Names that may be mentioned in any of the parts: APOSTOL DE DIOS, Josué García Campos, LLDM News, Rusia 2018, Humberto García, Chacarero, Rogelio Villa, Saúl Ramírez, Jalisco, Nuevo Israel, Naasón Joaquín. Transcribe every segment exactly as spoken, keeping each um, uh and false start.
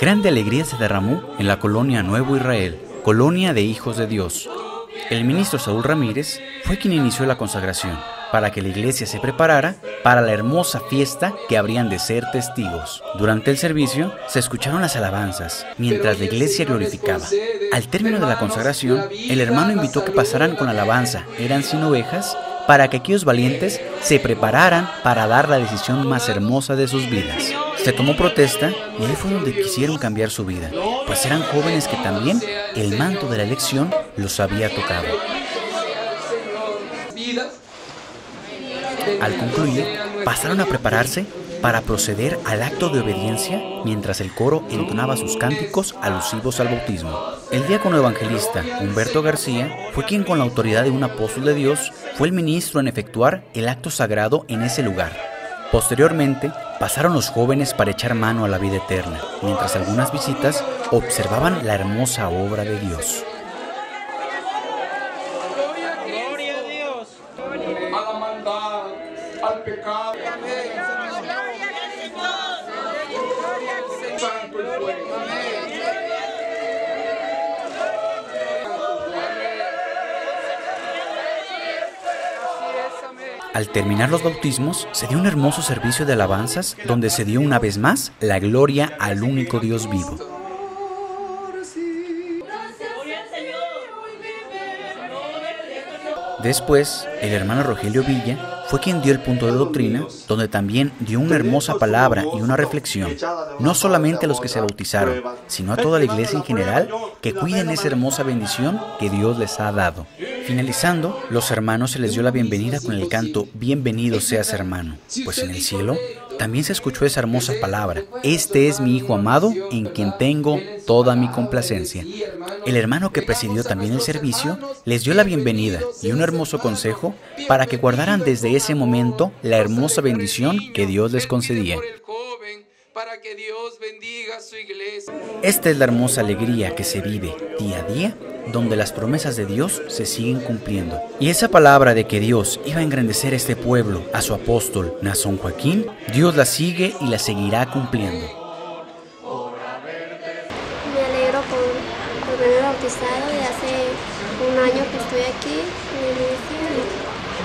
Grande alegría se derramó en la colonia Nuevo Israel, colonia de hijos de Dios. El ministro Saúl Ramírez fue quien inició la consagración para que la iglesia se preparara para la hermosa fiesta que habrían de ser testigos. Durante el servicio se escucharon las alabanzas mientras la iglesia glorificaba. Al término de la consagración, el hermano invitó que pasaran con la alabanza, eran cien ovejas, para que aquellos valientes se prepararan para dar la decisión más hermosa de sus vidas. Se tomó protesta y ahí fue donde quisieron cambiar su vida, pues eran jóvenes que también el manto de la elección los había tocado. Al concluir, pasaron a prepararse para proceder al acto de obediencia mientras el coro entonaba sus cánticos alusivos al bautismo. El diácono evangelista Humberto García fue quien, con la autoridad de un apóstol de Dios, fue el ministro en efectuar el acto sagrado en ese lugar. Posteriormente, pasaron los jóvenes para echar mano a la vida eterna, mientras algunas visitas observaban la hermosa obra de Dios. Gloria a Dios, a la maldad, al pecado. Al terminar los bautismos, se dio un hermoso servicio de alabanzas donde se dio una vez más la gloria al único Dios vivo. Después, el hermano Rogelio Villa fue quien dio el punto de doctrina, donde también dio una hermosa palabra y una reflexión, no solamente a los que se bautizaron, sino a toda la iglesia en general, que cuiden esa hermosa bendición que Dios les ha dado. Finalizando, los hermanos se les dio la bienvenida con el canto «Bienvenido seas, hermano», pues en el cielo también se escuchó esa hermosa palabra: «Este es mi Hijo amado, en quien tengo toda mi complacencia». El hermano que presidió también el servicio les dio la bienvenida y un hermoso consejo para que guardaran desde ese momento la hermosa bendición que Dios les concedía. Para que Dios bendiga su iglesia. Esta es la hermosa alegría que se vive día a día, donde las promesas de Dios se siguen cumpliendo. Y esa palabra de que Dios iba a engrandecer a este pueblo, a su apóstol Naasón Joaquín, Dios la sigue y la seguirá cumpliendo. Me alegro por haberme bautizado de hace un año que estoy aquí en la iglesia.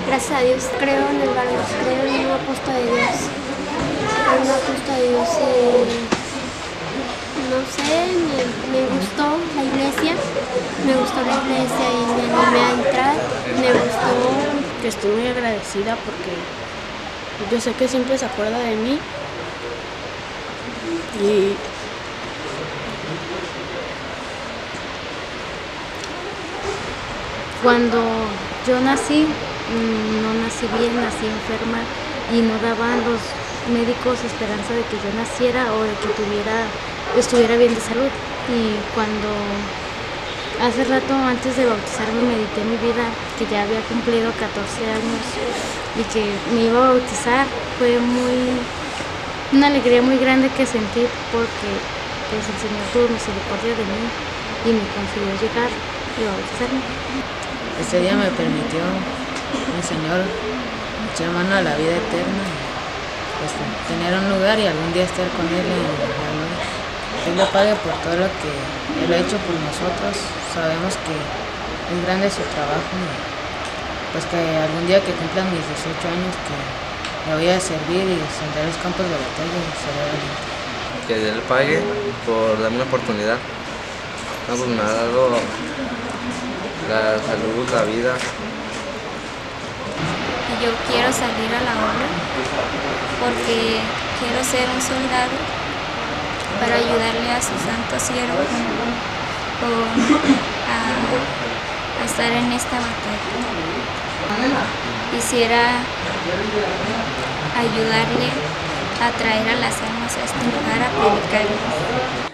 Gracias a Dios creo en el valor, creo en el apóstol de Dios. Una justa de Dios, eh, no sé, me, me gustó la iglesia, me gustó la iglesia y me animé a entrar, me gustó. Que estoy muy agradecida porque yo sé que siempre se acuerda de mí y cuando yo nací, no nací bien, nací enferma y no daban los médicos esperanza de que yo naciera o de que tuviera, estuviera bien de salud. Y cuando hace rato, antes de bautizarme, medité mi vida, que ya había cumplido catorce años y que me iba a bautizar, fue muy una alegría muy grande que sentí, porque pues, el Señor tuvo misericordia de mí y me consiguió llegar y bautizarme. Ese día me permitió el Señor echar mano a la vida eterna, pues tener un lugar y algún día estar con Él en la gloria. Él lo pague por todo lo que Él ha hecho por nosotros. Sabemos que es grande su trabajo, pues que algún día que cumplan mis dieciocho años, que le voy a servir y sentar los campos de batalla y será valiente. Que Él pague por darme una oportunidad. No, pues me ha dado la salud, la vida. Yo quiero salir a la obra porque quiero ser un soldado para ayudarle a su santo siervo a, a estar en esta batalla. Quisiera ayudarle a traer a las almas a este lugar a predicarles.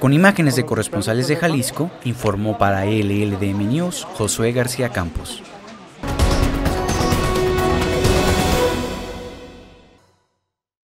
Con imágenes de corresponsales de Jalisco, informó para L L D M News Josué García Campos.